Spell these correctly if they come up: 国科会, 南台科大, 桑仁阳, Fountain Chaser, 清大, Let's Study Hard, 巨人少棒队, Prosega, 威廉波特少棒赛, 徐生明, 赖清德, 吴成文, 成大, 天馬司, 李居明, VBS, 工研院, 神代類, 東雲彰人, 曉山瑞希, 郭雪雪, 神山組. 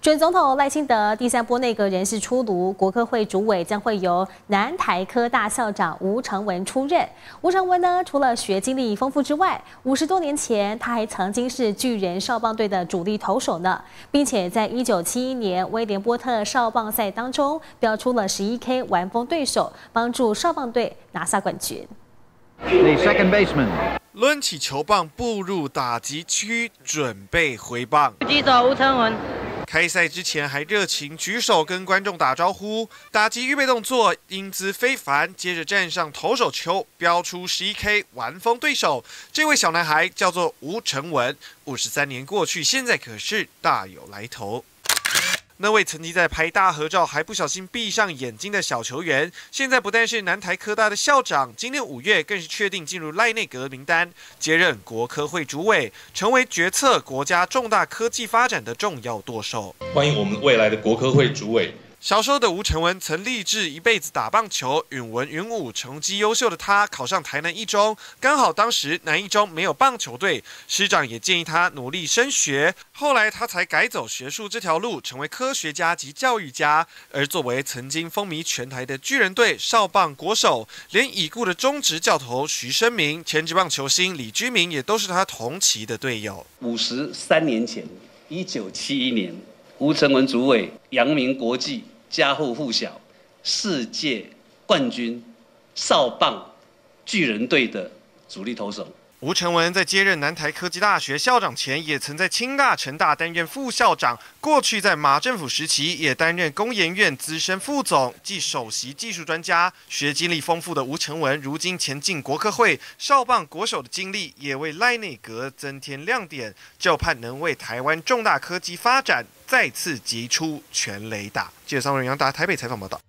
准总统赖清德第三波内阁人事出炉，国科会主委将会由南台科大校长吴成文出任。吴成文呢，除了学经历丰富之外，50多年前他还曾经是巨人少棒队的主力投手呢，并且在1971年威廉波特少棒赛当中标出了11K 完封对手，帮助少棒队拿下冠军。 The second baseman 抡起球棒，步入打击区，准备挥棒。击手吴成文开赛之前还热情举手跟观众打招呼，打击预备动作英姿非凡。接着站上投手球，标出11K 完封对手。这位小男孩叫做吴成文，53年过去，现在可是大有来头。 那位曾经在拍大合照还不小心闭上眼睛的小球员，现在不但是南台科大的校长，今年5月更是确定进入赖内阁名单，接任国科会主委，成为决策国家重大科技发展的重要舵手。欢迎我们未来的国科会主委。 小时候的吴成文曾立志一辈子打棒球，允文允武成绩优秀的他考上台南一中，刚好当时南一中没有棒球队，师长也建议他努力升学。后来他才改走学术这条路，成为科学家及教育家。而作为曾经风靡全台的巨人队少棒国手，连已故的中职教头徐生明、前职棒球星李居明也都是他同期的队友。53年前，1971年。 吴成文主委扬名国际，家喻户晓，世界冠军少棒巨人队的主力投手。吴成文在接任南台科技大学校长前，也曾在清大、成大担任副校长。过去在马政府时期，也担任工研院资深副总及首席技术专家。学经历丰富的吴成文，如今前进国科会少棒国手的经历，也为赖内阁增添亮点，就盼能为台湾重大科技发展。 再次击出全垒打。记者桑仁阳达台北采访报道。